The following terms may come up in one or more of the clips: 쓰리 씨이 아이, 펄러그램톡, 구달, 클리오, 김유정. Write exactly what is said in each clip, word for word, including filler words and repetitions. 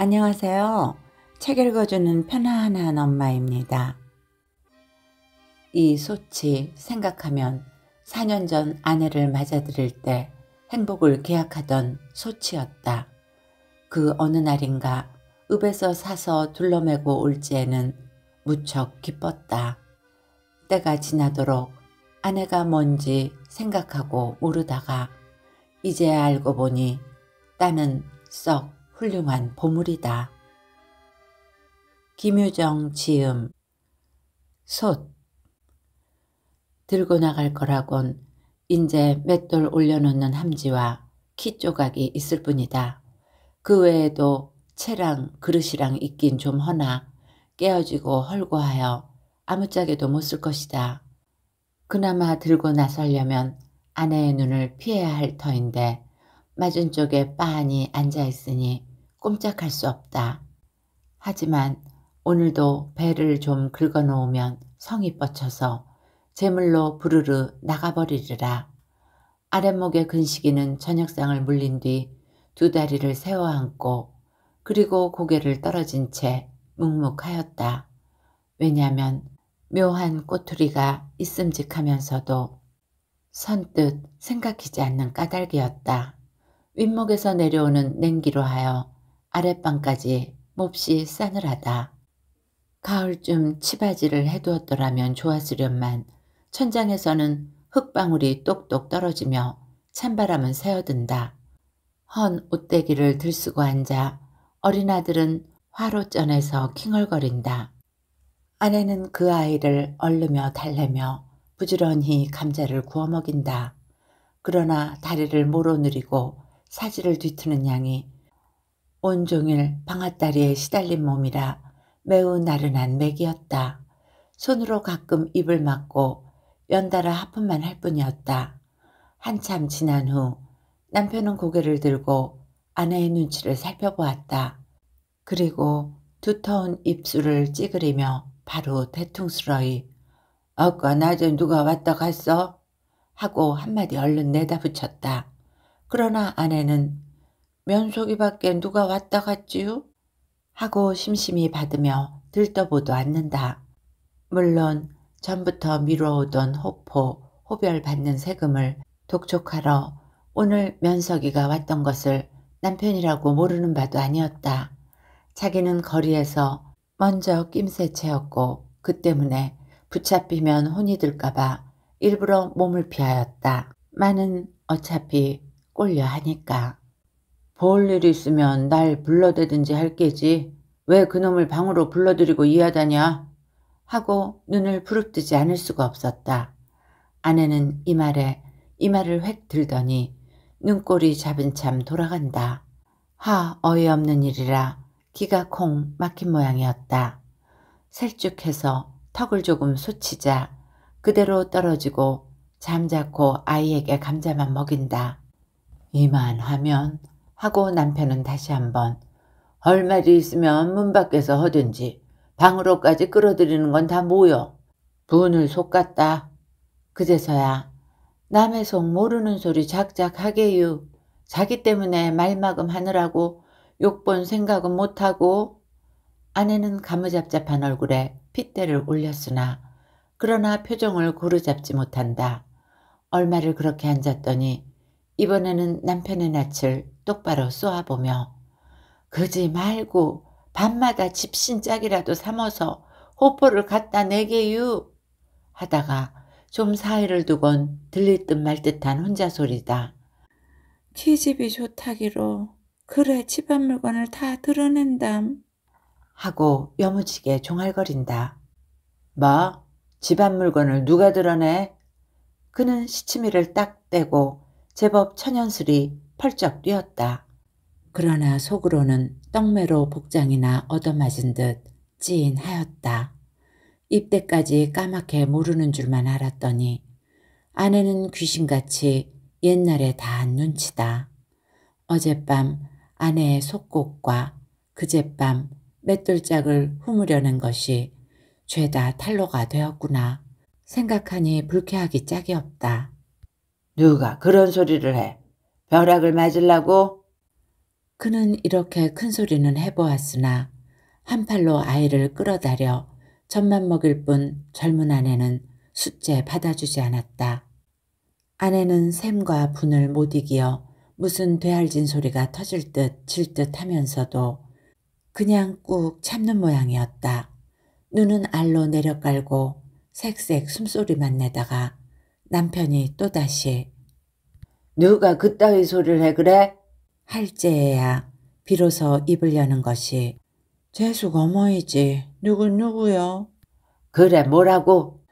안녕하세요. 책 읽어주는 편안한 엄마입니다. 이 소치 생각하면 사 년 전 아내를 맞아들일 때 행복을 계약하던 소치였다. 그 어느 날인가 읍에서 사서 둘러매고 올지에는 무척 기뻤다. 때가 지나도록 아내가 뭔지 생각하고 모르다가 이제야 알고 보니 딸은 썩 훌륭한 보물이다. 김유정 지음 솥 들고 나갈 거라곤 인제 맷돌 올려놓는 함지와 키 조각이 있을 뿐이다. 그 외에도 채랑 그릇이랑 있긴 좀 허나 깨어지고 헐고하여 아무짝에도 못 쓸 것이다. 그나마 들고 나서려면 아내의 눈을 피해야 할 터인데 맞은 쪽에 빤히 앉아있으니 꼼짝할 수 없다. 하지만 오늘도 배를 좀 긁어놓으면 성이 뻗쳐서 재물로 부르르 나가버리리라. 아랫목의 근시기는 저녁상을 물린 뒤 두 다리를 세워 안고 그리고 고개를 떨어진 채 묵묵하였다. 왜냐하면 묘한 꼬투리가 있음직하면서도 선뜻 생각하지 않는 까닭이었다. 윗목에서 내려오는 냉기로 하여 아랫방까지 몹시 싸늘하다. 가을쯤 치바지를 해두었더라면 좋았으련만 천장에서는 흙방울이 똑똑 떨어지며 찬바람은 새어든다. 헌 옷대기를 들쓰고 앉아 어린아들은 화로 쪄내서 킹얼거린다. 아내는 그 아이를 얼르며 달래며 부지런히 감자를 구워 먹인다. 그러나 다리를 모로 누리고 사지를 뒤트는 양이 온종일 방앗다리에 시달린 몸이라 매우 나른한 맥이었다. 손으로 가끔 입을 막고 연달아 하품만 할 뿐이었다. 한참 지난 후 남편은 고개를 들고 아내의 눈치를 살펴보았다. 그리고 두터운 입술을 찌그리며 바로 대퉁스러이 아까 낮에 누가 왔다 갔어? 하고 한마디 얼른 내다 붙였다. 그러나 아내는 면속이 밖에 누가 왔다 갔지요? 하고 심심히 받으며 들떠보도 않는다. 물론 전부터 미뤄오던 호포, 호별 받는 세금을 독촉하러 오늘 면석이가 왔던 것을 남편이라고 모르는 바도 아니었다. 자기는 거리에서 먼저 낌새 채였고 그 때문에 붙잡히면 혼이 들까봐 일부러 몸을 피하였다. 많은 어차피 꼴려 하니까. 볼 일 있으면 날 불러대든지 할 게지 왜 그놈을 방으로 불러들이고 이하다냐 하고 눈을 부릅뜨지 않을 수가 없었다. 아내는 이 말에 이마를 획 들더니 눈꼬리 잡은 참 돌아간다. 하 어이없는 일이라 기가 콩 막힌 모양이었다. 셀쭉해서 턱을 조금 솟히자 그대로 떨어지고 잠자코 아이에게 감자만 먹인다. 이만하면 하고 남편은 다시 한번 할 말이 있으면 문 밖에서 하든지 방으로까지 끌어들이는 건 다 뭐여. 분을 속갔다. 그제서야 남의 속 모르는 소리 작작하게유. 자기 때문에 말막음 하느라고 욕본 생각은 못하고. 아내는 가무잡잡한 얼굴에 핏대를 올렸으나 그러나 표정을 고루잡지 못한다. 얼마를 그렇게 앉았더니 이번에는 남편의 낯을 똑바로 쏘아보며 그지 말고 밤마다 집신짝이라도 삼어서 호포를 갖다 내게유 하다가 좀 사이를 두곤 들릴 듯 말 듯한 혼자 소리다. 티집이 좋다기로 그래 집안 물건을 다 드러낸담 하고 여무지게 종알거린다. 뭐? 집안 물건을 누가 드러내? 그는 시치미를 딱 떼고 제법 천연술이 펄쩍 뛰었다. 그러나 속으로는 떡메로 복장이나 얻어맞은 듯 찌인하였다. 입대까지 까맣게 모르는 줄만 알았더니 아내는 귀신같이 옛날에 다 안 눈치다. 어젯밤 아내의 속곡과 그젯밤 맷돌짝을 후무려낸 것이 죄다 탈로가 되었구나 생각하니 불쾌하기 짝이 없다. 누가 그런 소리를 해? 벼락을 맞으려고? 그는 이렇게 큰 소리는 해보았으나 한 팔로 아이를 끌어다려 젖만 먹일 뿐 젊은 아내는 숫째 받아주지 않았다. 아내는 샘과 분을 못 이기어 무슨 되알진 소리가 터질 듯 질 듯 하면서도 그냥 꾹 참는 모양이었다. 눈은 알로 내려깔고 색색 숨소리만 내다가 남편이 또다시 "누가 그따위 소리를 해 그래?" 할 째에야 비로소 입을 여는 것이 "재숙 어머이지 누군 누구요?" "그래 뭐라고?"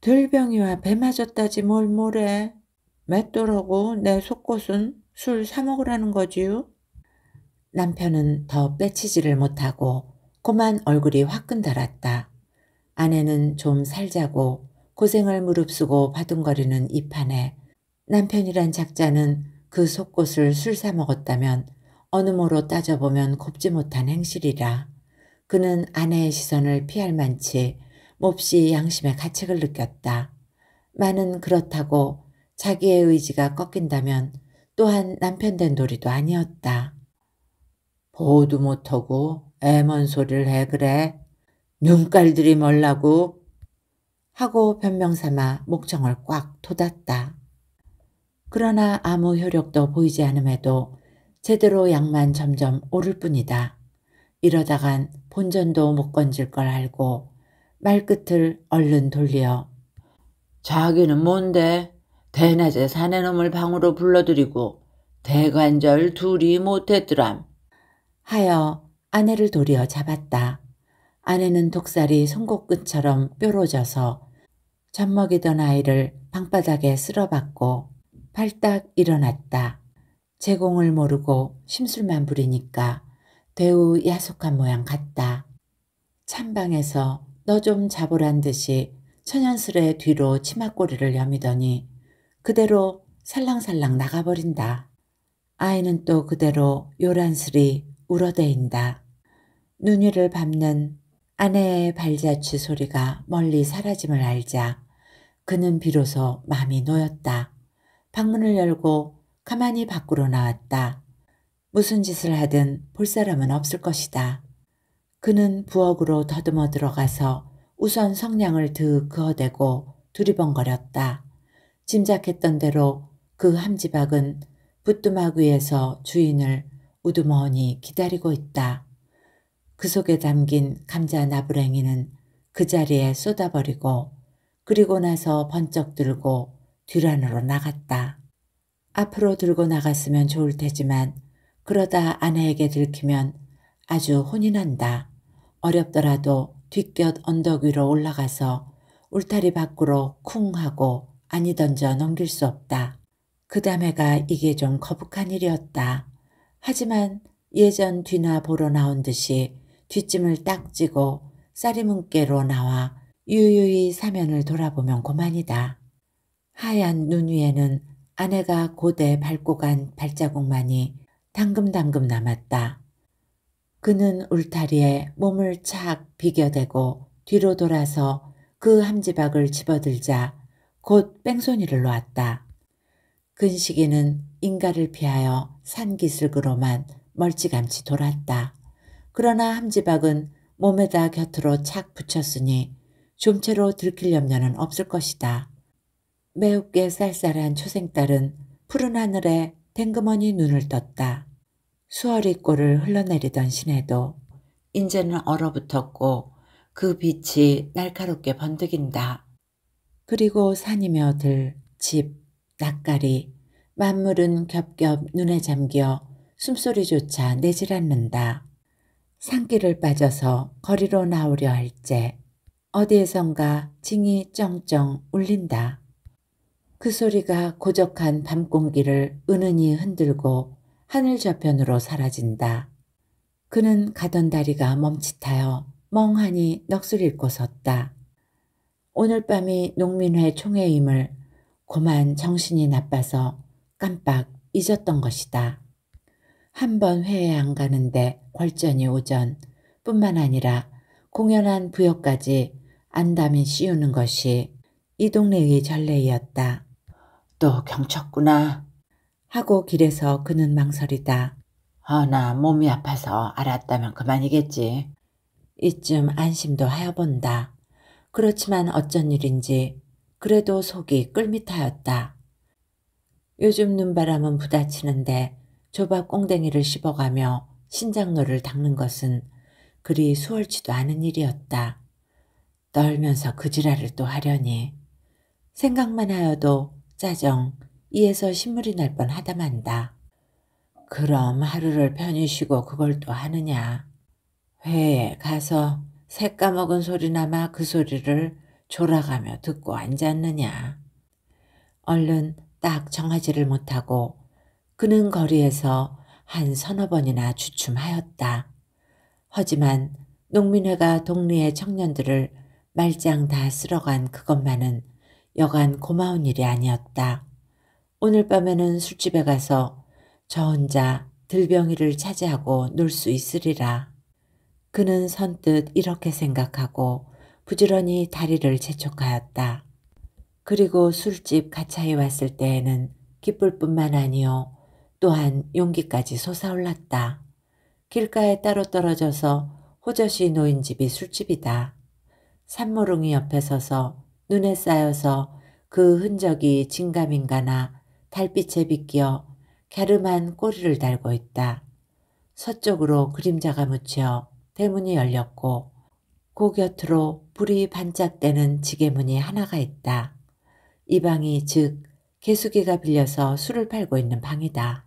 "들병이와 배 맞았다지 뭘 뭐래. 맷돌하고 내 속꽃은 술 사 먹으라는 거지요?" 남편은 더 빼치지를 못하고 고만 얼굴이 화끈달았다. 아내는 좀 살자고 고생을 무릅쓰고 바둥거리는 이 판에 남편이란 작자는 그 속꽃을 술 사 먹었다면 어느 모로 따져보면 곱지 못한 행실이라. 그는 아내의 시선을 피할 만치 몹시 양심의 가책을 느꼈다. 마는 그렇다고 자기의 의지가 꺾인다면 또한 남편된 도리도 아니었다. "보호도 못하고 애먼 소리를 해 그래. 눈깔들이 멀라고." 하고 변명삼아 목청을 꽉 돋았다. 그러나 아무 효력도 보이지 않음에도 제대로 양만 점점 오를 뿐이다. 이러다간 본전도 못 건질 걸 알고 말끝을 얼른 돌려 "자기는 뭔데? 대낮에 사내놈을 방으로 불러들이고 대관절 둘이 못했더람" 하여 아내를 도리어 잡았다. 아내는 독살이 송곳끝처럼 뾰로 져서 젖먹이던 아이를 방바닥에 쓸어박고 발딱 일어났다. 제공을 모르고 심술만 부리니까 대우 야속한 모양 같다. 찬방에서 "너 좀 잡으란" 듯이 천연스레 뒤로 치맛꼬리를 여미더니 그대로 살랑살랑 나가버린다. 아이는 또 그대로 요란스리 울어대인다. 눈위를 밟는 아내의 발자취 소리가 멀리 사라짐을 알자 그는 비로소 마음이 놓였다. 방문을 열고 가만히 밖으로 나왔다. 무슨 짓을 하든 볼 사람은 없을 것이다. 그는 부엌으로 더듬어 들어가서 우선 성냥을 득 그어대고 두리번거렸다. 짐작했던 대로 그 함지박은 부뚜막 위에서 주인을 우두머니 기다리고 있다. 그 속에 담긴 감자 나부랭이는 그 자리에 쏟아버리고 그리고 나서 번쩍 들고 뒤란으로 나갔다. 앞으로 들고 나갔으면 좋을 테지만 그러다 아내에게 들키면 아주 혼이 난다. 어렵더라도 뒷곁 언덕 위로 올라가서 울타리 밖으로 쿵 하고 아니 던져 넘길 수 없다. 그 담에가 이게 좀 거북한 일이었다. 하지만 예전 뒤나 보러 나온 듯이 뒷짐을 딱 찌고 쌀이문께로 나와 유유히 사면을 돌아보면 고만이다. 하얀 눈 위에는 아내가 고대 밟고 간 발자국만이 당금당금 남았다. 그는 울타리에 몸을 착 비겨대고 뒤로 돌아서 그 함지박을 집어들자 곧 뺑소니를 놓았다. 근식이는 인가를 피하여 산기슭으로만 멀찌감치 돌았다. 그러나 함지박은 몸에다 곁으로 착 붙였으니 좀채로 들킬 염려는 없을 것이다. 매우게 쌀쌀한 초생딸은 푸른 하늘에 댕그머니 눈을 떴다. 수어리 꼴을 흘러내리던 시내도 인제는 얼어붙었고 그 빛이 날카롭게 번득인다. 그리고 산이며 들, 집, 낯가리, 만물은 겹겹 눈에 잠겨 숨소리조차 내질 않는다. 산길을 빠져서 거리로 나오려 할 때 어디에선가 징이 쩡쩡 울린다. 그 소리가 고적한 밤공기를 은은히 흔들고 하늘 저편으로 사라진다. 그는 가던 다리가 멈칫하여 멍하니 넋을 잃고 섰다. 오늘 밤이 농민회 총회임을 고만 정신이 나빠서 깜빡 잊었던 것이다. 한 번 회에 안 가는데 궐전이 오전 뿐만 아니라 공연한 부역까지 안담이 씌우는 것이 이 동네의 전례이었다. "또 경쳤구나" 하고 길에서 그는 망설이다. 어, 나 몸이 아파서 알았다면 그만이겠지. 이쯤 안심도 하여본다. 그렇지만 어쩐 일인지 그래도 속이 끌미타였다. 요즘 눈바람은 부닥치는데 조밥 꽁댕이를 씹어가며 신장로를 닦는 것은 그리 수월치도 않은 일이었다. 떨면서 그 지랄을 또 하려니. 생각만 하여도 짜정 이에서 신물이 날 뻔하다만다. 그럼 하루를 편히 쉬고 그걸 또 하느냐. 회에 가서 새 까먹은 소리나마 그 소리를 졸아가며 듣고 앉았느냐. 얼른 딱 정하지를 못하고 그는 거리에서 한 서너 번이나 주춤하였다. 하지만 농민회가 동리의 청년들을 말짱 다 쓸어간 그것만은 여간 고마운 일이 아니었다. 오늘 밤에는 술집에 가서 저 혼자 들병이를 차지하고 놀 수 있으리라. 그는 선뜻 이렇게 생각하고 부지런히 다리를 재촉하였다. 그리고 술집 가차에 왔을 때에는 기쁠 뿐만 아니오 또한 용기까지 솟아올랐다. 길가에 따로 떨어져서 호젓이 놓인 집이 술집이다. 산모릉이 옆에 서서 눈에 쌓여서 그 흔적이 진감인가나 달빛에 비끼어 갸름한 꼬리를 달고 있다. 서쪽으로 그림자가 묻혀 대문이 열렸고 그 곁으로 불이 반짝대는 지게문이 하나가 있다. 이 방이 즉 개수기가 빌려서 술을 팔고 있는 방이다.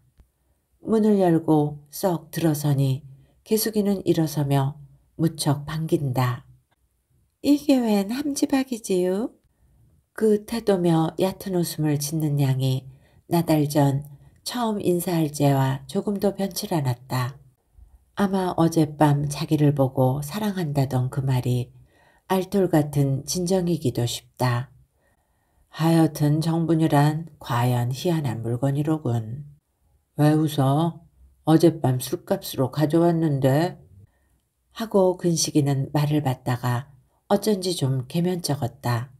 문을 열고 썩 들어서니 개수기는 일어서며 무척 반긴다. 이게 웬 함지박이지요? 그 태도며 얕은 웃음을 짓는 양이 나달 전 처음 인사할 때와 조금도 변치 않았다. 아마 어젯밤 자기를 보고 사랑한다던 그 말이 알톨 같은 진정이기도 쉽다. 하여튼 정분이란 과연 희한한 물건이로군. 왜 웃어? 어젯밤 술값으로 가져왔는데? 하고 근식이는 말을 받다가 어쩐지 좀 개면쩍었다.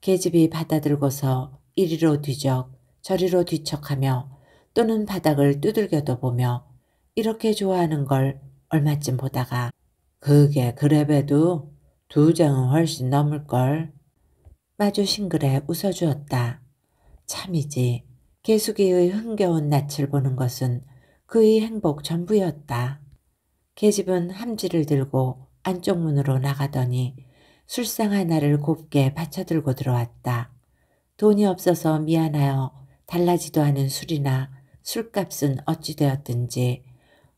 계집이 받아들고서 이리로 뒤적 저리로 뒤척하며 또는 바닥을 두들겨도 보며 이렇게 좋아하는 걸 얼마쯤 보다가 그게 그래봬도 두 장은 훨씬 넘을걸. 마주 싱글에 웃어주었다. 참이지 개숙이의 흥겨운 낯을 보는 것은 그의 행복 전부였다. 계집은 함지를 들고 안쪽 문으로 나가더니 술상 하나를 곱게 받쳐들고 들어왔다. 돈이 없어서 미안하여 달라지도 않은 술이나 술값은 어찌 되었든지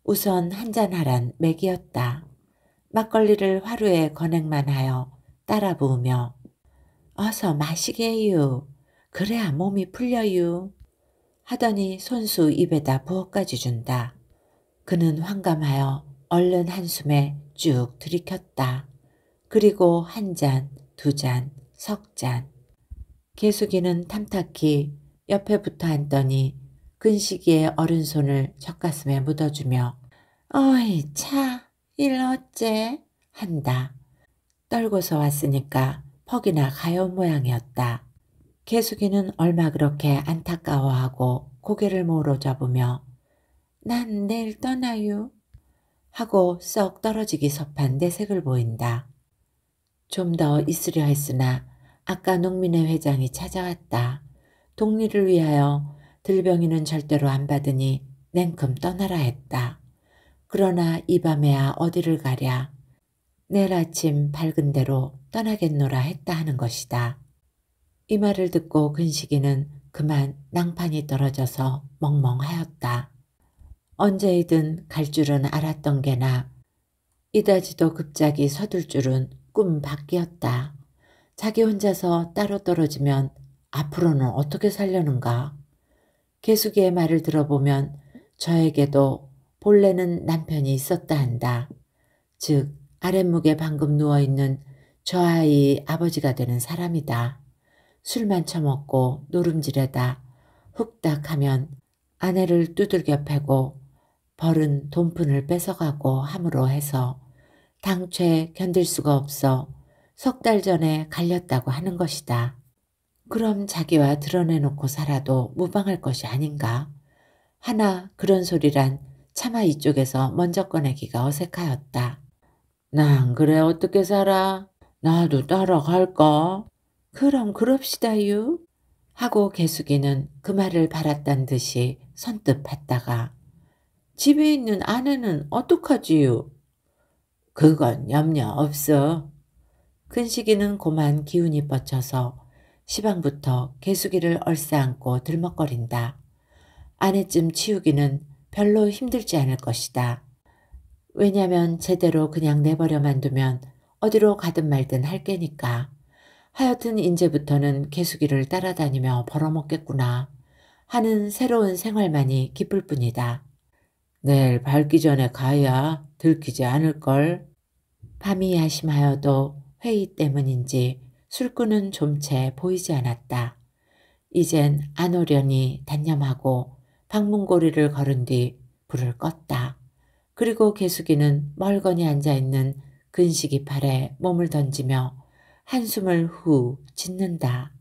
우선 한잔하란 맥이었다. 막걸리를 화루에 건액만 하여 따라 부으며 어서 마시게유. 그래야 몸이 풀려유. 하더니 손수 입에다 부어까지 준다. 그는 황감하여 얼른 한숨에 쭉 들이켰다. 그리고 한 잔, 두 잔, 석 잔. 개숙이는 탐탁히 옆에 붙어 앉더니 근식이의 어른 손을 젖가슴에 묻어주며 어이 차, 일 어째? 한다. 떨고서 왔으니까 퍽이나 가여운 모양이었다. 개숙이는 얼마 그렇게 안타까워하고 고개를 모으러 접으며 난 내일 떠나요 하고 썩 떨어지기 섭한 내색을 보인다. 좀 더 있으려 했으나 아까 농민회 회장이 찾아왔다. 동리를 위하여 들병이는 절대로 안 받으니 냉큼 떠나라 했다. 그러나 이 밤에야 어디를 가랴. 내일 아침 밝은 대로 떠나겠노라 했다 하는 것이다. 이 말을 듣고 근식이는 그만 낭판이 떨어져서 멍멍하였다. 언제이든 갈 줄은 알았던 게나 이다지도 급작이 서둘 줄은 꿈 밖이었다. 자기 혼자서 따로 떨어지면 앞으로는 어떻게 살려는가. 개숙이의 말을 들어보면 저에게도 본래는 남편이 있었다 한다. 즉 아랫목에 방금 누워있는 저 아이의 아버지가 되는 사람이다. 술만 처먹고 노름질에다 훅딱 하면 아내를 두들겨 패고 벌은 돈푼을 뺏어가고 함으로 해서 당최 견딜 수가 없어 석 달 전에 갈렸다고 하는 것이다. 그럼 자기와 드러내놓고 살아도 무방할 것이 아닌가. 하나 그런 소리란 차마 이쪽에서 먼저 꺼내기가 어색하였다. 난 그래 어떻게 살아? 나도 따라갈까? 그럼 그럽시다유. 하고 개숙이는 그 말을 바랐단 듯이 선뜻 받다가 집에 있는 아내는 어떡하지요? 그건 염려 없어. 근식이는 고만 기운이 뻗쳐서 시방부터 개숙이를 얼싸안고 들먹거린다. 아내쯤 치우기는 별로 힘들지 않을 것이다. 왜냐면 제대로 그냥 내버려만 두면 어디로 가든 말든 할 게니까. 하여튼 이제부터는 개숙이를 따라다니며 벌어먹겠구나 하는 새로운 생활만이 기쁠 뿐이다. 내일 밝기 전에 가야 들키지 않을걸. 밤이 야심하여도 회의 때문인지 술꾼은 좀 채 보이지 않았다. 이젠 안 오려니 단념하고 방문고리를 걸은 뒤 불을 껐다. 그리고 개숙이는 멀거니 앉아있는 근식이 팔에 몸을 던지며 한숨을 후 짓는다.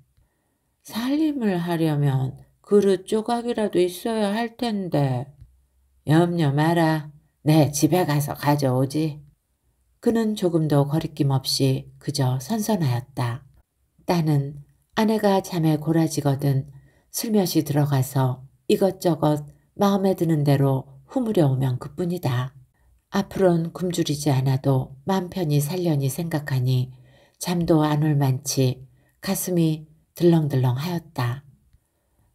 살림을 하려면 그릇 조각이라도 있어야 할 텐데. 염려 마라. 내 집에 가서 가져오지. 그는 조금도 거리낌 없이 그저 선선하였다. 딸은 아내가 잠에 고라지거든 슬며시 들어가서 이것저것 마음에 드는 대로 후무려오면 그뿐이다. 앞으론 굶주리지 않아도 맘 편히 살려니 생각하니 잠도 안 올 만치 가슴이 들렁들렁하였다.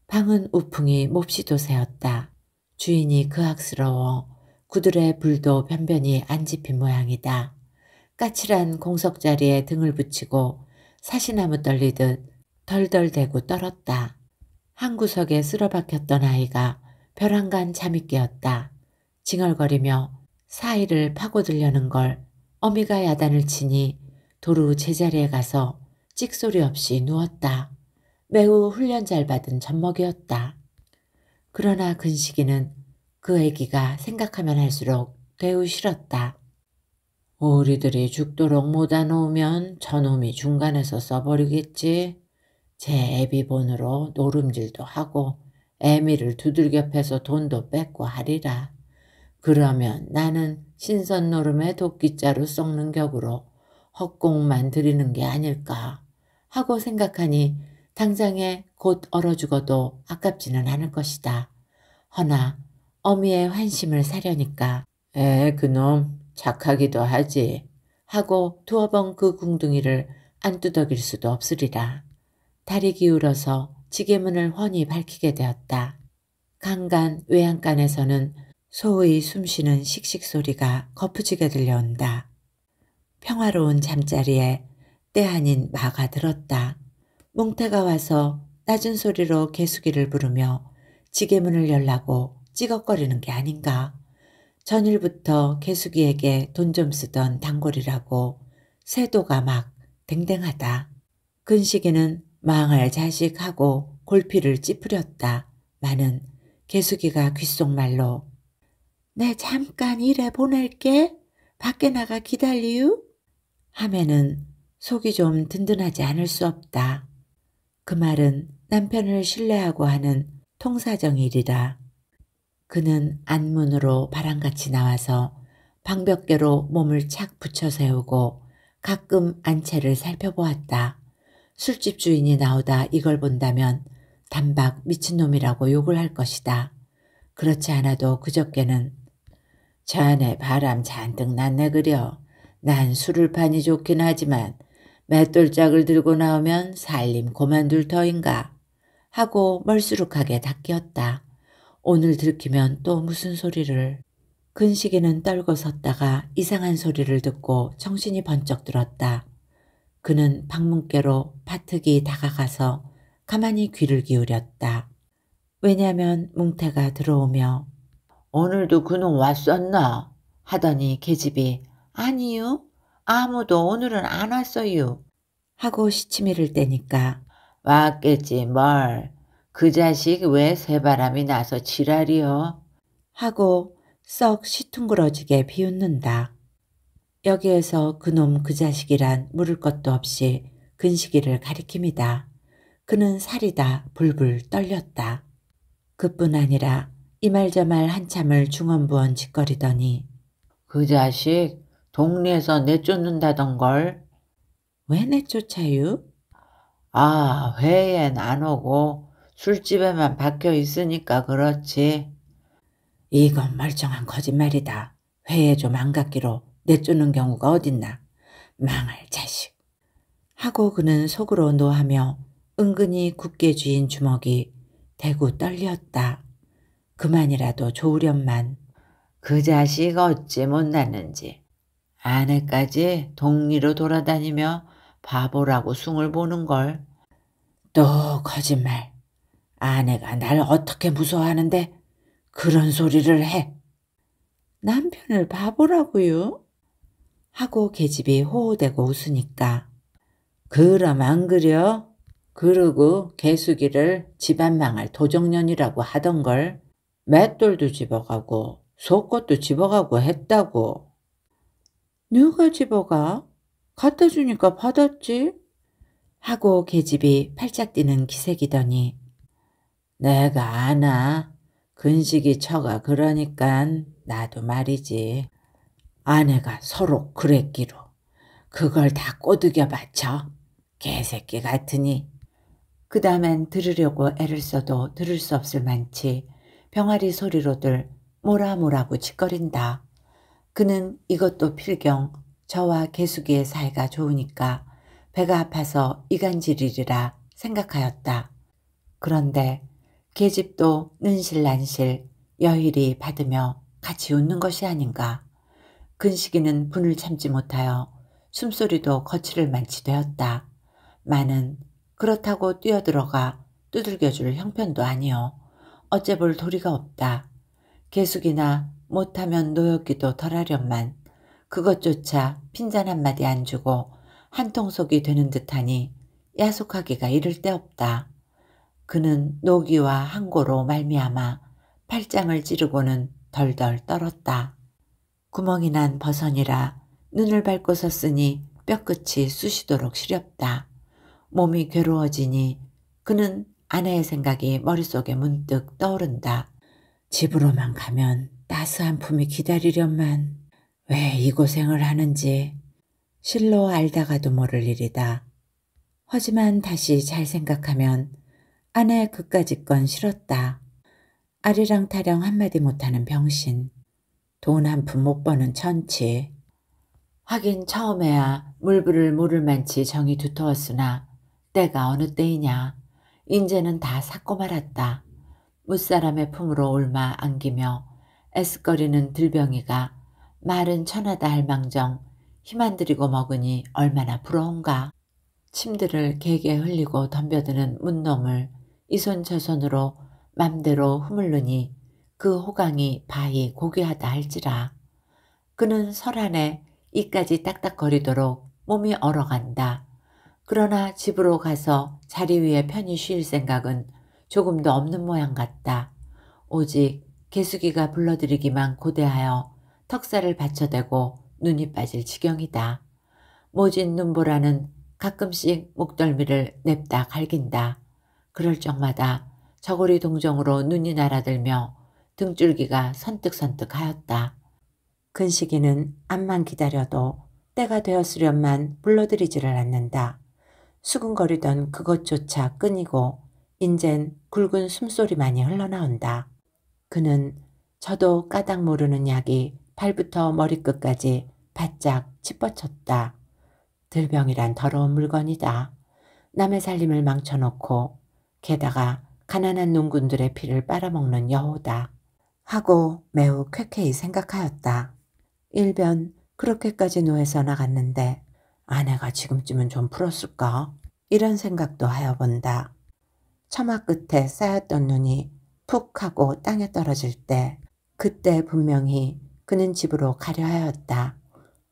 방은 우풍이 몹시 도새였다. 주인이 그악스러워 구들의 불도 변변히 안 집힌 모양이다. 까칠한 공석자리에 등을 붙이고 사시나무 떨리듯 덜덜대고 떨었다. 한 구석에 쓸어박혔던 아이가 벼랑간 잠이 깨었다. 징얼거리며 사이를 파고들려는 걸 어미가 야단을 치니 도루 제자리에 가서 찍소리 없이 누웠다. 매우 훈련 잘 받은 젖먹이었다. 그러나 근식이는 그 애기가 생각하면 할수록 되우 싫었다. 우리들이 죽도록 못 안오면 저놈이 중간에서 써버리겠지. 제 애비본으로 노름질도 하고 애미를 두들겨 패서 돈도 뺏고 하리라. 그러면 나는 신선 노름에 도끼자루 썩는 격으로 헛공만 드리는 게 아닐까 하고 생각하니 당장에 곧 얼어 죽어도 아깝지는 않을 것이다. 허나 어미의 환심을 사려니까 에 그놈 착하기도 하지 하고 두어 번 그 궁둥이를 안 두덕일 수도 없으리라. 다리 기울어서 지게문을 훤히 밝히게 되었다. 강간 외양간에서는 소의 숨쉬는 씩씩 소리가 거푸지게 들려온다. 평화로운 잠자리에 때 아닌 마가 들었다. 뭉태가 와서 낮은 소리로 개숙이를 부르며 지게문을 열라고 찌걱거리는 게 아닌가. 전일부터 개숙이에게 돈 좀 쓰던 단골이라고 세도가 막 댕댕하다. 근식이는 망할 자식하고 골피를 찌푸렸다. 마는 개숙이가 귓속말로 내 잠깐 일해 보낼게. 밖에 나가 기다리유? 하면은 속이 좀 든든하지 않을 수 없다. 그 말은 남편을 신뢰하고 하는 통사정일이라. 그는 안문으로 바람같이 나와서 방벽개로 몸을 착 붙여 세우고 가끔 안채를 살펴보았다. 술집 주인이 나오다 이걸 본다면 단박 미친놈이라고 욕을 할 것이다. 그렇지 않아도 그저께는 자네 바람 잔뜩 났네 그려. 난 술을 파니 좋긴 하지만 맷돌짝을 들고 나오면 살림 고만둘 터인가 하고 멀수룩하게 닦였다. 오늘 들키면 또 무슨 소리를. 근식이는 떨고 섰다가 이상한 소리를 듣고 정신이 번쩍 들었다. 그는 방문께로 파특이 다가가서 가만히 귀를 기울였다. 왜냐면 뭉태가 들어오며 오늘도 그놈 왔었나? 하더니 계집이 아니요. 아무도 오늘은 안 왔어요. 하고 시치미를 떼니까 왔겠지 뭘. 그 자식 왜 새바람이 나서 지랄이여? 하고 썩 시퉁그러지게 비웃는다. 여기에서 그놈 그 자식이란 물을 것도 없이 근식이를 가리킵니다. 그는 살이다 불불 떨렸다. 그뿐 아니라 이말저말 한참을 중언부언 짓거리더니 그 자식 동네에서 내쫓는다던걸. 왜 내쫓아요? 아, 회의엔 안 오고 술집에만 박혀 있으니까 그렇지. 이건 멀쩡한 거짓말이다. 회의에 좀 안 갔기로 내쫓는 경우가 어딨나. 망할 자식. 하고 그는 속으로 노하며 은근히 굳게 쥐인 주먹이 대구 떨렸다. 그만이라도 좋으련만. 그 자식 어찌 못났는지. 아내까지 동리로 돌아다니며 바보라고 숭을 보는걸. 또 거짓말. 아내가 날 어떻게 무서워하는데 그런 소리를 해. 남편을 바보라고요? 하고 계집이 호호대고 웃으니까. 그럼 안 그려? 그러고 개수기를 집안 망할 도정년이라고 하던걸. 맷돌도 집어가고 속것도 집어가고 했다고. 누가 집어가? 갖다 주니까 받았지? 하고 계집이 팔짝 뛰는 기색이더니 내가 아나. 근식이 처가 그러니깐 나도 말이지. 아내가 서로 그랬기로. 그걸 다 꼬드겨 맞춰. 개새끼 같으니. 그 다음엔 들으려고 애를 써도 들을 수 없을 만치 병아리 소리로들 뭐라뭐라고 짓거린다. 그는 이것도 필경 저와 개수기의 사이가 좋으니까 배가 아파서 이간질이리라 생각하였다. 그런데 계집도 는실난실 여일이 받으며 같이 웃는 것이 아닌가. 근식이는 분을 참지 못하여 숨소리도 거칠을 만치 되었다. 마는 그렇다고 뛰어들어가 두들겨줄 형편도 아니오. 어째볼 도리가 없다. 개숙이나 못하면 노역기도 덜하련만 그것조차 핀잔 한마디 안 주고 한통속이 되는 듯하니 야속하기가 이를 데 없다. 그는 노기와 항고로 말미암아 팔짱을 찌르고는 덜덜 떨었다. 구멍이 난 버선이라 눈을 밟고 섰으니 뼈끝이 쑤시도록 시렵다. 몸이 괴로워지니 그는 아내의 생각이 머릿속에 문득 떠오른다. 집으로만 가면 따스한 품이 기다리련만. 왜 이 고생을 하는지. 실로 알다가도 모를 일이다. 하지만 다시 잘 생각하면 아내의 그까짓건 싫었다. 아리랑 타령 한마디 못하는 병신. 돈 한 푼 못 버는 천치. 하긴 처음에야 물부를 모를 만치 정이 두터웠으나 때가 어느 때이냐. 인제는 다 삭고 말았다. 무사람의 품으로 올마 안기며 애쓰거리는 들병이가 말은 천하다 할망정 힘 안 들이고 먹으니 얼마나 부러운가. 침들을 개게 흘리고 덤벼드는 문놈을 이 손 저 손으로 맘대로 흐물르니 그 호강이 바히 고귀하다 할지라. 그는 설 안에 이까지 딱딱거리도록 몸이 얼어간다. 그러나 집으로 가서 자리 위에 편히 쉴 생각은 조금도 없는 모양 같다. 오직 개수기가 불러들이기만 고대하여 턱살을 받쳐대고 눈이 빠질 지경이다. 모진 눈보라는 가끔씩 목덜미를 냅다 갈긴다. 그럴 적마다 저고리 동정으로 눈이 날아들며 등줄기가 선뜩선뜩 하였다. 근식이는 암만 기다려도 때가 되었으련만 불러들이지를 않는다. 수근거리던 그것조차 끊이고 인젠 굵은 숨소리만이 흘러나온다. 그는 저도 까닭 모르는 약이 발부터 머리끝까지 바짝 짓뻗쳤다. 들병이란 더러운 물건이다. 남의 살림을 망쳐놓고 게다가 가난한 농군들의 피를 빨아먹는 여호다. 하고 매우 쾌쾌히 생각하였다. 일변 그렇게까지 노해서 나갔는데 아내가 지금쯤은 좀 풀었을까? 이런 생각도 하여 본다. 처마 끝에 쌓였던 눈이 푹 하고 땅에 떨어질 때 그때 분명히 그는 집으로 가려 하였다.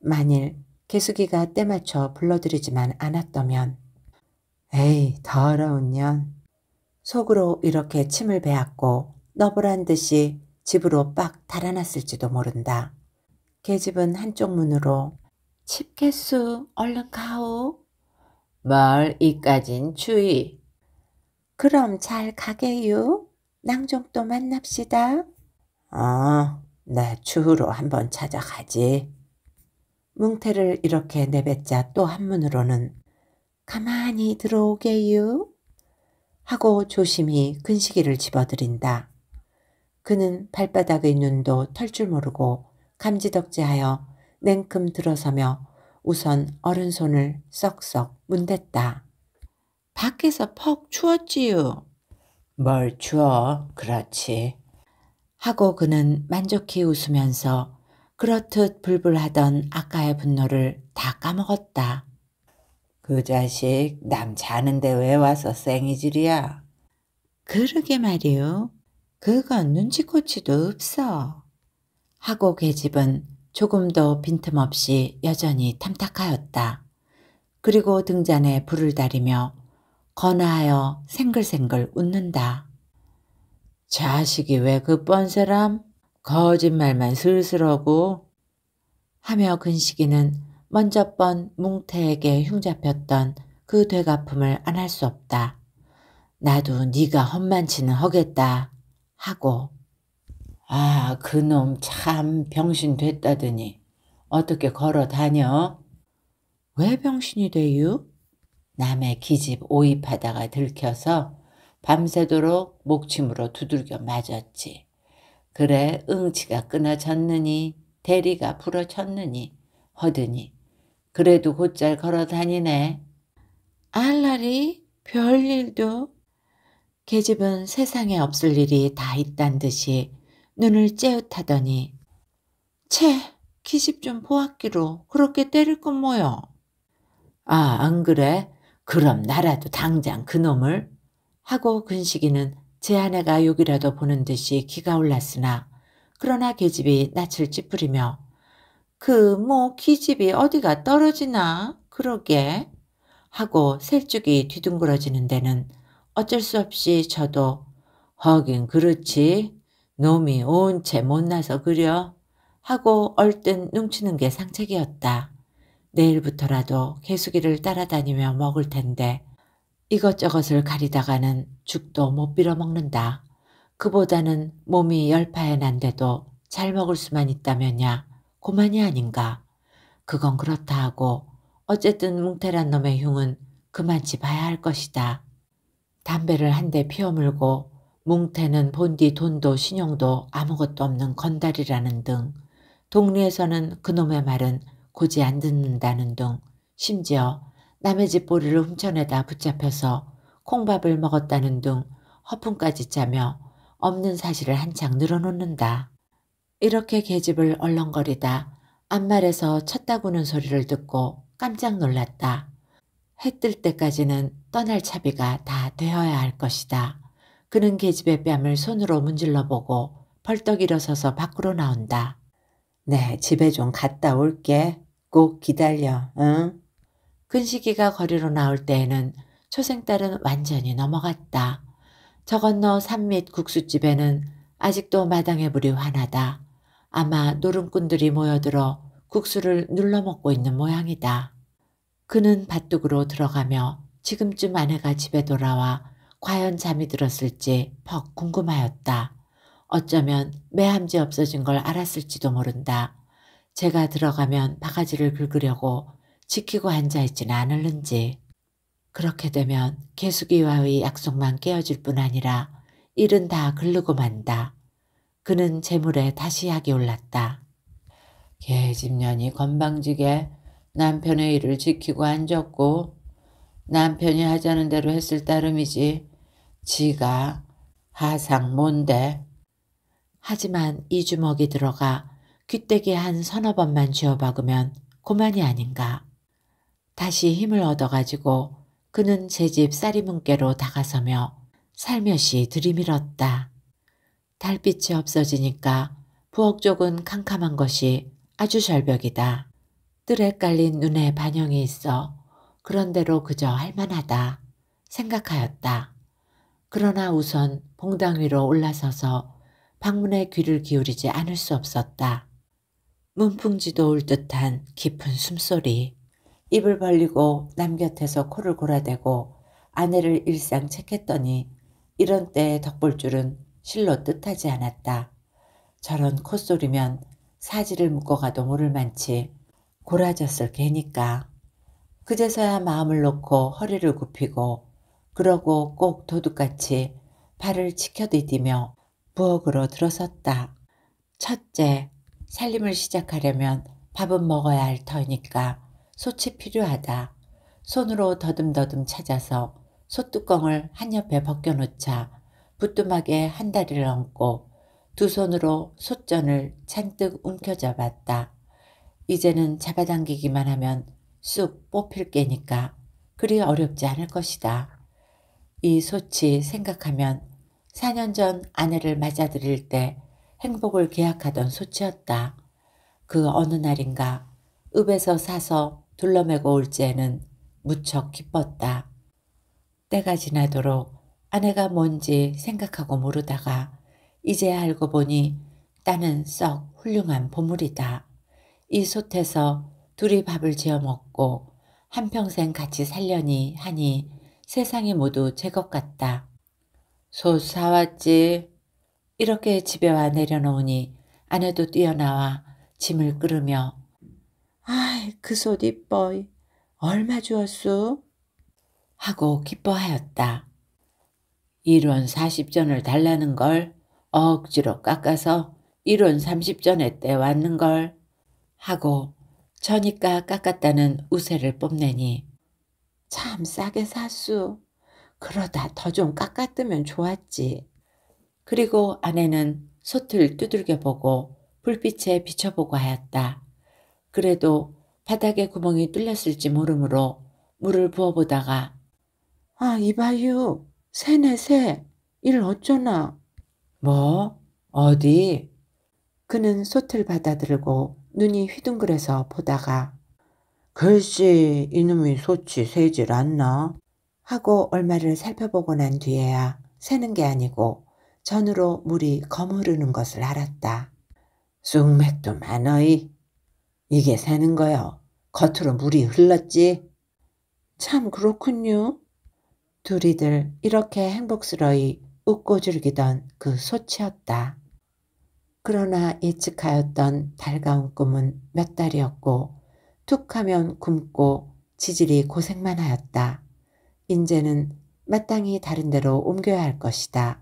만일 개수기가 때 맞춰 불러들이지만 않았다면. 에이, 더러운 년. 속으로 이렇게 침을 베었고 너브란 듯이 집으로 빡 달아났을지도 모른다. 계집은 한쪽 문으로 집 개수 얼른 가오. 뭘 이까진 추위. 그럼 잘 가게요. 낭좀 또 만납시다. 어, 나 추후로 한번 찾아가지. 뭉태를 이렇게 내뱉자 또 한문으로는 가만히 들어오게요 하고 조심히 근시기를 집어들인다. 그는 발바닥의 눈도 털 줄 모르고 감지덕지하여 냉큼 들어서며 우선 어른손을 썩썩 문댔다. 밖에서 퍽 추웠지요. 뭘 추워, 그렇지. 하고 그는 만족히 웃으면서 그렇듯 불불하던 아까의 분노를 다 까먹었다. 그 자식 남 자는데 왜 와서 쌩이질이야. 그러게 말이오. 그건 눈치코치도 없어. 하고 계집은 조금도 빈틈없이 여전히 탐탁하였다. 그리고 등잔에 불을 다리며 건화하여 생글생글 웃는다. 자식이 왜 그 뻔사람? 거짓말만 슬슬하고 하며 근식이는 먼저 번 뭉태에게 흉잡혔던 그 되갚음을 안 할 수 없다. 나도 네가 험만치는 허겠다 하고. 아, 그놈 참 병신 됐다더니 어떻게 걸어 다녀? 왜 병신이 돼유? 남의 기집 오입하다가 들켜서 밤새도록 목침으로 두들겨 맞았지. 그래 응치가 끊어졌느니 대리가 부러졌느니 허드니 그래도 곧잘 걸어 다니네. 알라리 별일도. 계집은 세상에 없을 일이 다 있단 듯이 눈을 째웃하더니 채 기집 좀 보았기로 그렇게 때릴 건 뭐여. 아, 안 그래? 그럼 나라도 당장 그놈을. 하고 근식이는 제 아내가 욕이라도 보는 듯이 기가 올랐으나 그러나 계집이 낯을 찌푸리며 그 뭐 기집이 어디가 떨어지나 그러게 하고 셀쭉이 뒤둥그러지는 데는 어쩔 수 없이 저도 하긴 그렇지 놈이 온체 못나서 그려 하고 얼뜬 뭉치는 게 상책이었다. 내일부터라도 개수기를 따라다니며 먹을 텐데 이것저것을 가리다가는 죽도 못 빌어 먹는다. 그보다는 몸이 열파에 난데도 잘 먹을 수만 있다면야 고만이 아닌가. 그건 그렇다 하고 어쨌든 뭉태란 놈의 흉은 그만치 봐야 할 것이다. 담배를 한 대 피워물고 뭉태는 본디 돈도 신용도 아무것도 없는 건달이라는 등 동리에서는 그놈의 말은 고지 안 듣는다는 등 심지어 남의 집 보리를 훔쳐내다 붙잡혀서 콩밥을 먹었다는 등 허풍까지 짜며 없는 사실을 한창 늘어놓는다. 이렇게 계집을 얼렁거리다 앞말에서 쳤다구는 소리를 듣고 깜짝 놀랐다. 해 뜰 때까지는 떠날 차비가 다 되어야 할 것이다. 그는 계집의 뺨을 손으로 문질러보고 벌떡 일어서서 밖으로 나온다. 네, 집에 좀 갔다 올게. 꼭 기다려, 응? 근식이가 거리로 나올 때에는 초생딸은 완전히 넘어갔다. 저 건너 산밑 국수집에는 아직도 마당의 물이 환하다. 아마 노름꾼들이 모여들어 국수를 눌러먹고 있는 모양이다. 그는 밭둑으로 들어가며 지금쯤 아내가 집에 돌아와 과연 잠이 들었을지 퍽 궁금하였다. 어쩌면 매함지 없어진 걸 알았을지도 모른다. 제가 들어가면 바가지를 긁으려고 지키고 앉아있지는 않을는지. 그렇게 되면 개수기와의 약속만 깨어질 뿐 아니라 일은 다 글르고 만다. 그는 재물에 다시 약이 올랐다. 계집년이 건방지게 남편의 일을 지키고 앉았고 남편이 하자는 대로 했을 따름이지 지가 하상 뭔데. 하지만 이 주먹이 들어가 귀때기 한 서너 번만 쥐어박으면 고만이 아닌가. 다시 힘을 얻어가지고 그는 제 집 쌀이문께로 다가서며 살며시 들이밀었다. 달빛이 없어지니까 부엌 쪽은 캄캄한 것이 아주 절벽이다. 뜰에 깔린 눈에 반영이 있어 그런대로 그저 할만하다 생각하였다. 그러나 우선 봉당 위로 올라서서 방문에 귀를 기울이지 않을 수 없었다. 문풍지도 올 듯한 깊은 숨소리. 입을 벌리고 남 곁에서 코를 골아대고 아내를 일상 책했더니 이런 때에 덕볼 줄은 실로 뜻하지 않았다. 저런 콧소리면 사지를 묶어가도 모를 만치 고라졌을 개니까. 그제서야 마음을 놓고 허리를 굽히고 그러고 꼭 도둑같이 발을 치켜디디며 부엌으로 들어섰다. 첫째, 살림을 시작하려면 밥은 먹어야 할 터니까 솥이 필요하다. 손으로 더듬더듬 찾아서 솥뚜껑을 한옆에 벗겨놓자 부뚜막에 한 다리를 얹고 두 손으로 솥전을 잔뜩 움켜잡았다. 이제는 잡아당기기만 하면 쑥 뽑힐 게니까 그리 어렵지 않을 것이다. 이 솥이 생각하면 사 년 전 아내를 맞아들일 때 행복을 계약하던 솥이었다. 그 어느 날인가 읍에서 사서 둘러매고 올지에는 무척 기뻤다. 때가 지나도록 아내가 뭔지 생각하고 모르다가 이제야 알고 보니 딸은 썩 훌륭한 보물이다. 이 솥에서 둘이 밥을 지어 먹고 한평생 같이 살려니 하니 세상이 모두 제 것 같다. 솥 사왔지? 이렇게 집에 와 내려놓으니 아내도 뛰어나와 짐을 끌으며 아이, 그 솥 이뻐. 얼마 주었수? 하고 기뻐하였다. 일 원 사십 전을 달라는 걸 억지로 깎아서 일 원 삼십 전에 떼왔는 걸 하고 저니까 깎았다는 우세를 뽐내니 참 싸게 샀수. 그러다 더 좀 깎았으면 좋았지. 그리고 아내는 솥을 두들겨보고 불빛에 비춰보고 하였다. 그래도 바닥에 구멍이 뚫렸을지 모르므로 물을 부어보다가 아, 이봐요. 새네 새. 일 어쩌나. 뭐? 어디? 그는 솥을 받아들고 눈이 휘둥그레서 보다가 글쎄 이놈의 솥이 새질 않나? 하고 얼마를 살펴보고 난 뒤에야 새는 게 아니고 전으로 물이 거무르는 것을 알았다. 쑥맥도 많어이. 이게 새는 거요. 겉으로 물이 흘렀지? 참 그렇군요. 둘이들 이렇게 행복스러이 웃고 즐기던 그 솥이었다. 그러나 예측하였던 달가운 꿈은 몇 달이었고 툭하면 굶고 지질이 고생만 하였다. 인제는 마땅히 다른 데로 옮겨야 할 것이다.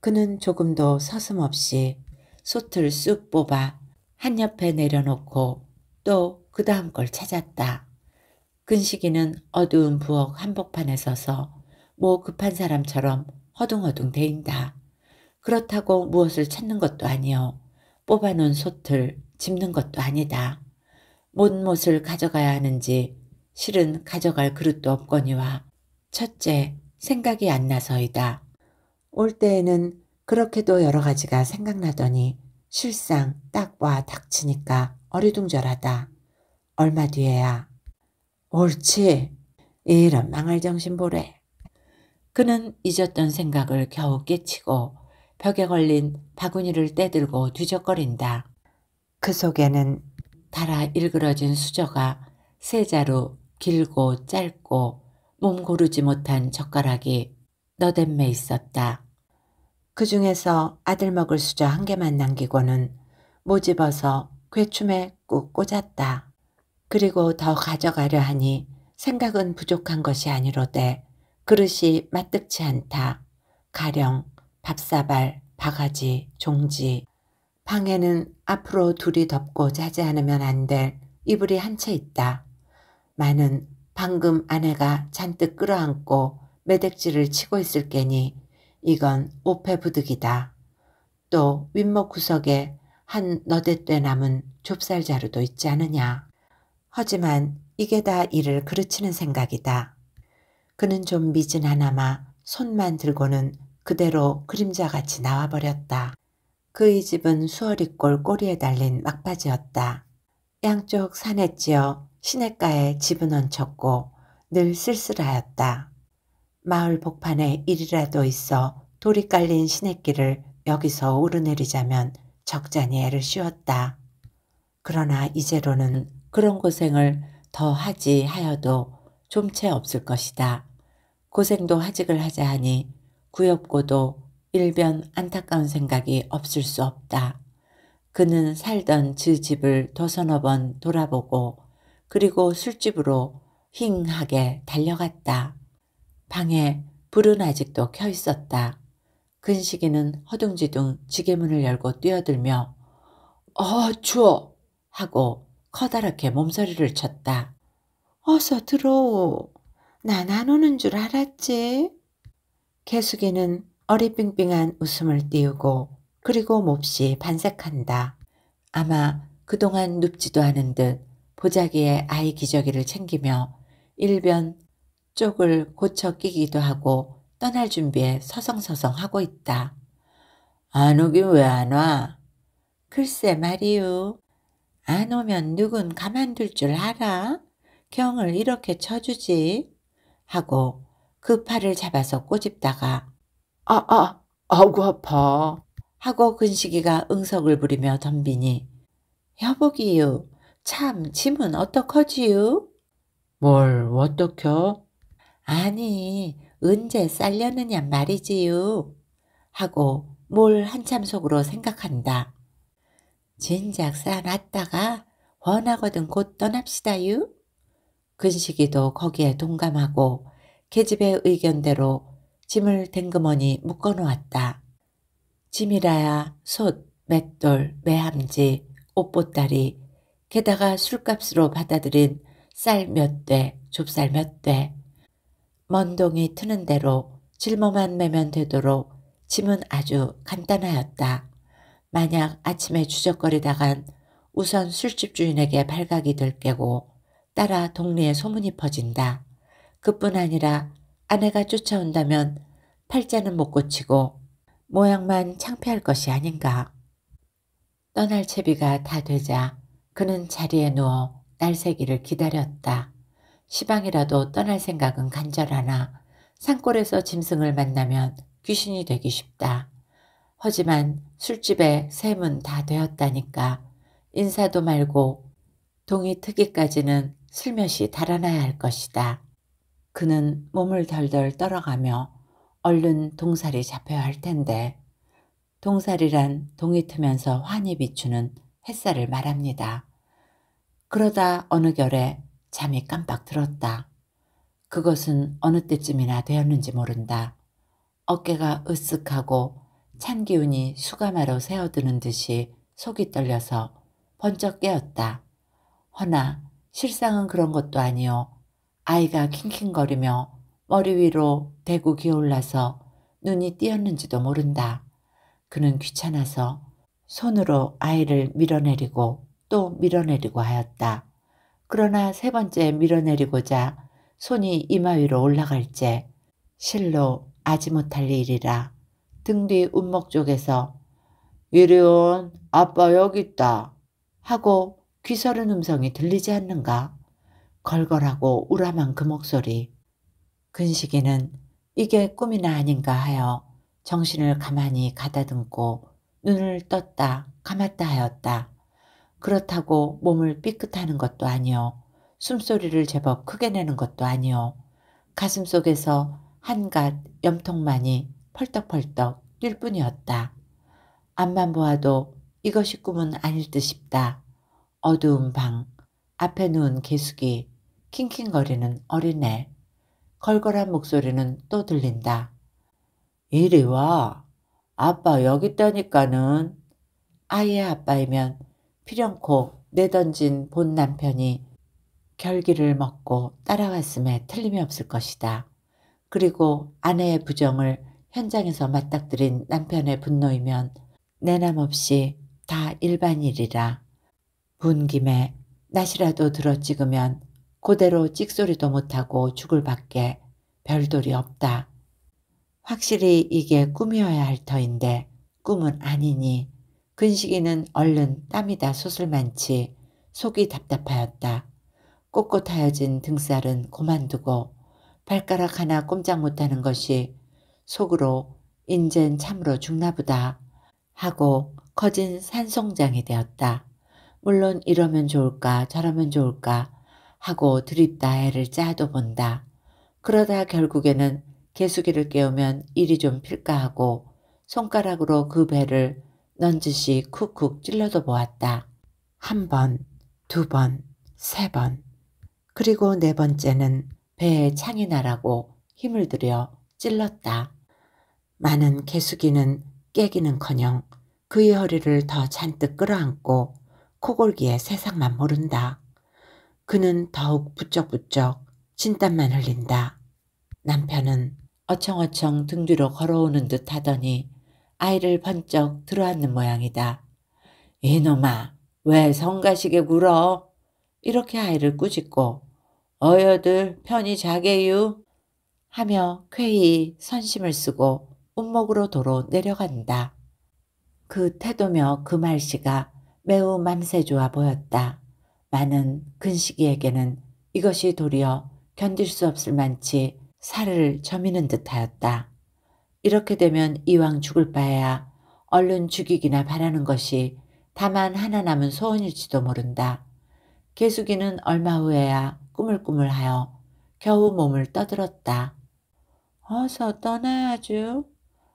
그는 조금도 서슴없이 솥을 쑥 뽑아 한 옆에 내려놓고 또 그 다음 걸 찾았다. 근식이는 어두운 부엌 한복판에 서서 뭐 급한 사람처럼 허둥허둥 대인다. 그렇다고 무엇을 찾는 것도 아니요. 뽑아놓은 솥을 집는 것도 아니다. 뭔 못을 가져가야 하는지 실은 가져갈 그릇도 없거니와 첫째 생각이 안 나서이다. 올 때에는 그렇게도 여러 가지가 생각나더니 실상 딱 와 닥치니까 어리둥절하다. 얼마 뒤에야 옳지. 이런 망할 정신 보래. 그는 잊었던 생각을 겨우 깨치고 벽에 걸린 바구니를 떼들고 뒤적거린다. 그 속에는 달아 일그러진 수저가 세 자루 길고 짧고 몸 고르지 못한 젓가락이 너댓매 있었다. 그 중에서 아들 먹을 수저 한 개만 남기고는 모집어서 괴춤에 꾹 꽂았다. 그리고 더 가져가려 하니 생각은 부족한 것이 아니로되 그릇이 마뜩치 않다. 가령 밥사발, 바가지, 종지. 방에는 앞으로 둘이 덮고 자지 않으면 안 될 이불이 한 채 있다. 마는 방금 아내가 잔뜩 끌어안고 매대지를 치고 있을 게니 이건 오페 부득이다. 또 윗목 구석에 한 너댓대 남은 좁쌀 자루도 있지 않으냐. 하지만 이게 다 이를 그르치는 생각이다. 그는 좀 미진하나마 손만 들고는 그대로 그림자같이 나와버렸다. 그 이 집은 수어리꼴 꼬리에 달린 막바지였다. 양쪽 산에 찌어 시냇가에 집은 얹혔고 늘 쓸쓸하였다. 마을 복판에 일이라도 있어 돌이 깔린 시냇길을 여기서 오르내리자면 적잖이 애를 씌웠다. 그러나 이제로는 그런 고생을 더 하지 하여도 좀채 없을 것이다. 고생도 하직을 하자 하니 구엽고도 일변 안타까운 생각이 없을 수 없다. 그는 살던 그 집을 도서너 번 돌아보고 그리고 술집으로 힝하게 달려갔다. 방에 불은 아직도 켜 있었다. 근식이는 허둥지둥 지게문을 열고 뛰어들며 어 추워! 하고 커다랗게 몸서리를 쳤다. 어서 들어오. 난 안 오는 줄 알았지. 개숙이는 어리빙빙한 웃음을 띄우고 그리고 몹시 반색한다. 아마 그동안 눕지도 않은 듯 보자기에 아이 기저귀를 챙기며 일변 쪽을 고쳐 끼기도 하고 떠날 준비에 서성서성 하고 있다. 안 오긴 왜 안 와? 글쎄 말이유. 안 오면 누군 가만둘 줄 알아? 경을 이렇게 쳐주지? 하고 그 팔을 잡아서 꼬집다가 아, 아, 아구 아파. 하고 근식이가 응석을 부리며 덤비니 여보기유. 참 짐은 어떡하지유? 뭘 어떡혀? 아니 언제 쌀려느냐 말이지유. 하고 뭘 한참 속으로 생각한다. 진작 싸놨다가 원하거든 곧 떠납시다유. 근식이도 거기에 동감하고 계집의 의견대로 짐을 댕그머니 묶어놓았다. 짐이라야 솥, 맷돌, 매함지, 옷보따리, 게다가 술값으로 받아들인 쌀 몇 대, 좁쌀 몇 대. 먼동이 트는 대로 짊어만 매면 되도록 짐은 아주 간단하였다. 만약 아침에 주적거리다간 우선 술집 주인에게 발각이 될 게고 따라 동네에 소문이 퍼진다. 그뿐 아니라 아내가 쫓아온다면 팔자는 못 고치고 모양만 창피할 것이 아닌가. 떠날 채비가 다 되자 그는 자리에 누워 날새기를 기다렸다. 시방이라도 떠날 생각은 간절하나 산골에서 짐승을 만나면 귀신이 되기 쉽다. 하지만 술집에 셈은 다 되었다니까 인사도 말고 동이 트기까지는 슬며시 달아나야 할 것이다. 그는 몸을 덜덜 떨어가며 얼른 동살이 잡혀야 할 텐데 동살이란 동이 트면서 환히 비추는 햇살을 말합니다. 그러다 어느 결에 잠이 깜빡 들었다. 그것은 어느 때쯤이나 되었는지 모른다. 어깨가 으쓱하고 찬 기운이 수가마로 새어드는 듯이 속이 떨려서 번쩍 깨었다. 허나 실상은 그런 것도 아니오. 아이가 킹킹거리며 머리 위로 대고 기어올라서 눈이 띄었는지도 모른다. 그는 귀찮아서 손으로 아이를 밀어내리고 또 밀어내리고 하였다. 그러나 세 번째 밀어내리고자 손이 이마 위로 올라갈째 실로 아지 못할 일이라 등 뒤 운목 쪽에서 이리 온 아빠 여기 있다 하고 귀설은 음성이 들리지 않는가. 걸걸하고 우람한 그 목소리. 근식이는 이게 꿈이나 아닌가 하여 정신을 가만히 가다듬고 눈을 떴다 감았다 하였다. 그렇다고 몸을 삐끗하는 것도 아니오. 숨소리를 제법 크게 내는 것도 아니오. 가슴 속에서 한갓 염통만이 펄떡펄떡 뛸 뿐이었다. 앞만 보아도 이것이 꿈은 아닐 듯 싶다. 어두운 방, 앞에 누운 개숙이, 킹킹거리는 어린애, 걸걸한 목소리는 또 들린다. 이리 와. 아빠 여기 있다니까는. 아이의 아빠이면 필연코 내던진 본 남편이 결기를 먹고 따라왔음에 틀림이 없을 것이다. 그리고 아내의 부정을 현장에서 맞닥뜨린 남편의 분노이면 내남없이 다 일반일이라. 분 김에 낯이라도 들어 찍으면 그대로 찍소리도 못하고 죽을 밖에 별돌이 없다. 확실히 이게 꿈이어야 할 터인데 꿈은 아니니 근식이는 얼른 땀이 다 솟을만치 속이 답답하였다. 꼿꼿하여진 등살은 고만두고 발가락 하나 꼼짝 못하는 것이 속으로 인젠 참으로 죽나보다 하고 커진 산송장이 되었다. 물론 이러면 좋을까 저러면 좋을까 하고 드립다 애를 짜도 본다. 그러다 결국에는 개숙이를 깨우면 일이 좀 필까 하고 손가락으로 그 배를 넌지시 쿡쿡 찔러도 보았다. 한 번, 두 번, 세 번. 그리고 네 번째는 배에 창이 나라고 힘을 들여 찔렀다. 많은 개숙이는 깨기는커녕 그의 허리를 더 잔뜩 끌어안고 코골기에 세상만 모른다. 그는 더욱 부쩍부쩍 진땀만 흘린다. 남편은 어청어청 등 뒤로 걸어오는 듯 하더니 아이를 번쩍 들어안는 모양이다. 이놈아, 왜 성가시게 굴어? 이렇게 아이를 꾸짖고 어여들 편히 자게유 하며 쾌히 선심을 쓰고 운목으로 도로 내려간다. 그 태도며 그 말씨가 매우 맘새 좋아 보였다. 많은 근식이에게는 이것이 도리어 견딜 수 없을 만치 살을 저미는 듯하였다. 이렇게 되면 이왕 죽을 바에야 얼른 죽이기나 바라는 것이 다만 하나 남은 소원일지도 모른다. 개숙이는 얼마 후에야 꾸물꾸물하여 겨우 몸을 떠들었다. 어서 떠나야죠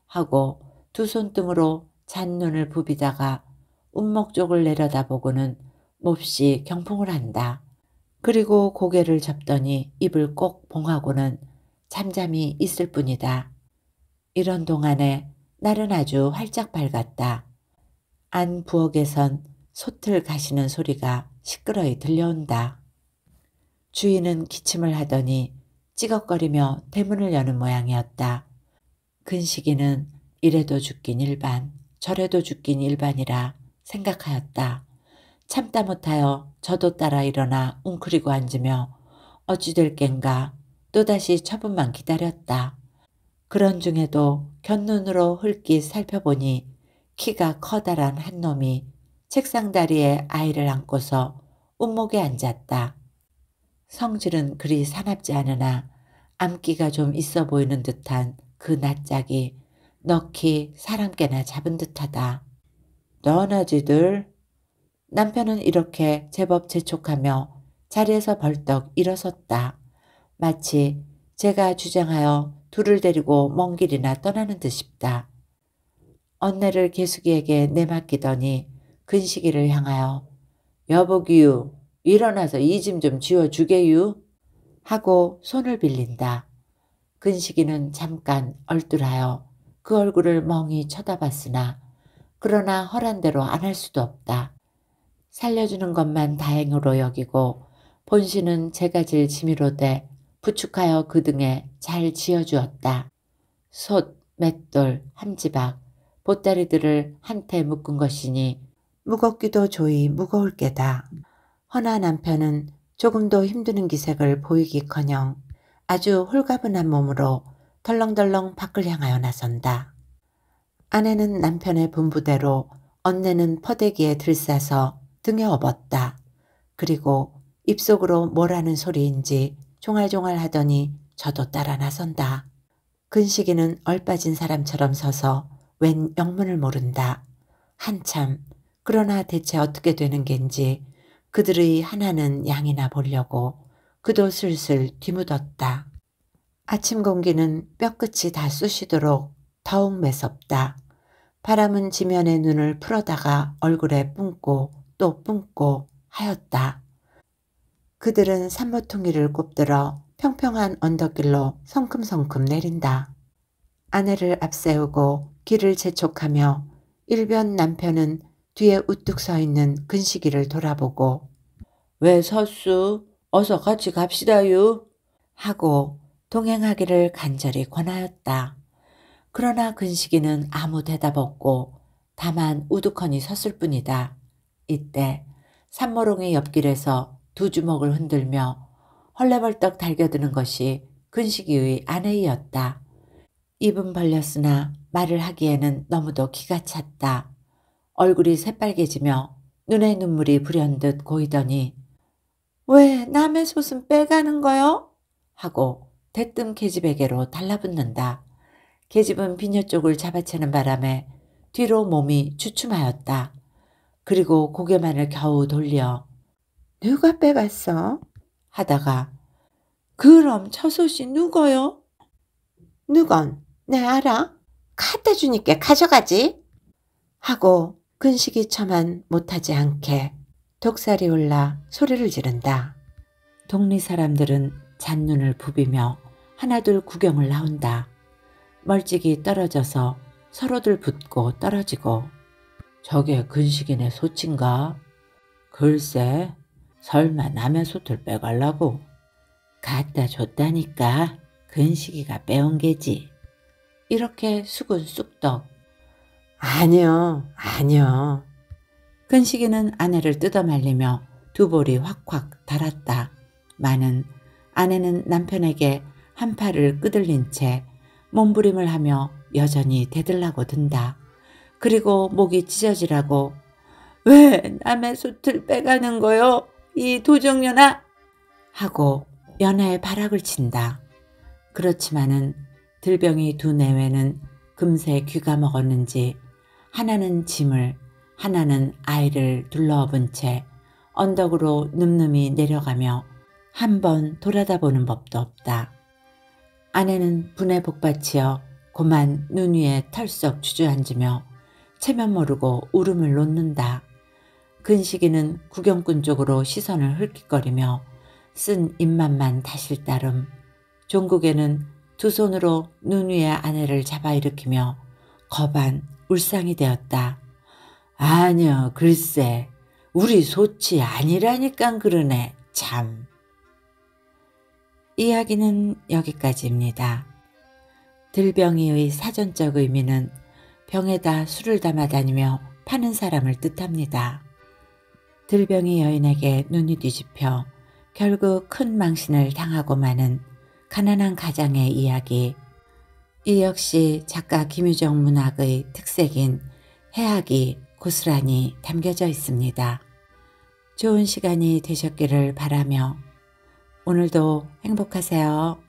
하고 두 손등으로 잔눈을 부비다가 운목 쪽을 내려다보고는 몹시 경풍을 한다. 그리고 고개를 접더니 입을 꼭 봉하고는 잠잠히 있을 뿐이다. 이런 동안에 날은 아주 활짝 밝았다. 안 부엌에선 솥을 가시는 소리가 시끄러이 들려온다. 주인은 기침을 하더니 찌걱거리며 대문을 여는 모양이었다. 근식이는 이래도 죽긴 일반, 저래도 죽긴 일반이라 생각하였다. 참다 못하여 저도 따라 일어나 웅크리고 앉으며 어찌 될 겐가 또다시 처분만 기다렸다. 그런 중에도 곁눈으로 흘낏 살펴보니 키가 커다란 한 놈이 책상 다리에 아이를 안고서 운목에 앉았다. 성질은 그리 사납지 않으나 암기가 좀 있어 보이는 듯한 그 낯짝이 넉히 사람 깨나 잡은 듯하다. 너나지들. 남편은 이렇게 제법 재촉하며 자리에서 벌떡 일어섰다. 마치 제가 주장하여 둘을 데리고 먼 길이나 떠나는 듯 싶다. 언내를 개숙이에게 내맡기더니 근식이를 향하여 여보기유, 일어나서 이 짐 좀 지워주게유 하고 손을 빌린다. 근식이는 잠깐 얼뚤하여 그 얼굴을 멍히 쳐다봤으나 그러나 허란대로 안 할 수도 없다. 살려주는 것만 다행으로 여기고 본신은 제가 질 지미로되 부축하여 그 등에 잘 지어주었다. 솥, 맷돌, 함지박, 보따리들을 한테 묶은 것이니 무겁기도 조이 무거울 게다. 허나 남편은 조금도 힘드는 기색을 보이기커녕 아주 홀가분한 몸으로 덜렁덜렁 밖을 향하여 나선다. 아내는 남편의 분부대로, 언내는 퍼대기에 들싸서 등에 업었다. 그리고 입속으로 뭐라는 소리인지 종알종알 하더니 저도 따라 나선다. 근식이는 얼빠진 사람처럼 서서 웬 영문을 모른다. 한참, 그러나 대체 어떻게 되는 겐지 그들의 하나는 양이나 보려고 그도 슬슬 뒤묻었다. 아침 공기는 뼈끝이 다 쑤시도록 더욱 매섭다. 바람은 지면에 눈을 풀어다가 얼굴에 뿜고 또 뿜고 하였다. 그들은 산모퉁이를 곱들어 평평한 언덕길로 성큼성큼 내린다. 아내를 앞세우고 길을 재촉하며 일변 남편은 뒤에 우뚝 서 있는 근식이를 돌아보고 왜 섰수? 어서 같이 갑시다유 하고 동행하기를 간절히 권하였다. 그러나 근식이는 아무 대답 없고 다만 우두커니 섰을 뿐이다. 이때 산모롱이 옆길에서 두 주먹을 흔들며 헐레벌떡 달겨드는 것이 근식이의 아내이었다. 입은 벌렸으나 말을 하기에는 너무도 기가 찼다. 얼굴이 새빨개지며 눈에 눈물이 불현듯 고이더니 왜 남의 솥은 빼가는 거요? 하고 대뜸 계집에게로 달라붙는다. 계집은 비녀 쪽을 잡아채는 바람에 뒤로 몸이 주춤하였다. 그리고 고개만을 겨우 돌려 누가 빼갔어? 하다가 그럼 저 솥이 누거요? 누건 내 알아? 갖다 주니까 가져가지 하고 근식이 처만 못하지 않게 독살이 올라 소리를 지른다. 동리 사람들은 잔눈을 부비며 하나둘 구경을 나온다. 멀찍이 떨어져서 서로들 붙고 떨어지고. 저게 근식이네 소친가? 글쎄, 설마 남의 소틀 빼갈라고? 갖다 줬다니까 근식이가 빼온 게지. 이렇게 숙은 쑥떡. 아니요, 아니요. 근식이는 아내를 뜯어말리며 두 볼이 확확 달았다. 마는 아내는 남편에게 한 팔을 끄들린 채 몸부림을 하며 여전히 대들라고 든다. 그리고 목이 찢어지라고 왜 남의 솥을 빼가는 거요? 이 도정년아! 하고 연애의 발악을 친다. 그렇지만은 들병이 두 내외는 금세 귀가 먹었는지 하나는 짐을 하나는 아이를 둘러업은 채 언덕으로 늠름히 내려가며 한 번 돌아다보는 법도 없다. 아내는 분에 복받치어 고만 눈 위에 털썩 주저앉으며 체면 모르고 울음을 놓는다. 근식이는 구경꾼 쪽으로 시선을 흘깃거리며 쓴 입맛만 다실 따름. 종국에는 두 손으로 눈 위에 아내를 잡아일으키며 거반 울상이 되었다. 아니요, 글쎄, 우리 소치 아니라니깐 그러네, 참. 이야기는 여기까지입니다. 들병이의 사전적 의미는 병에다 술을 담아 다니며 파는 사람을 뜻합니다. 들병이 여인에게 눈이 뒤집혀 결국 큰 망신을 당하고 마는 가난한 가장의 이야기. 이 역시 작가 김유정 문학의 특색인 해학이 고스란히 담겨져 있습니다. 좋은 시간이 되셨기를 바라며 오늘도 행복하세요.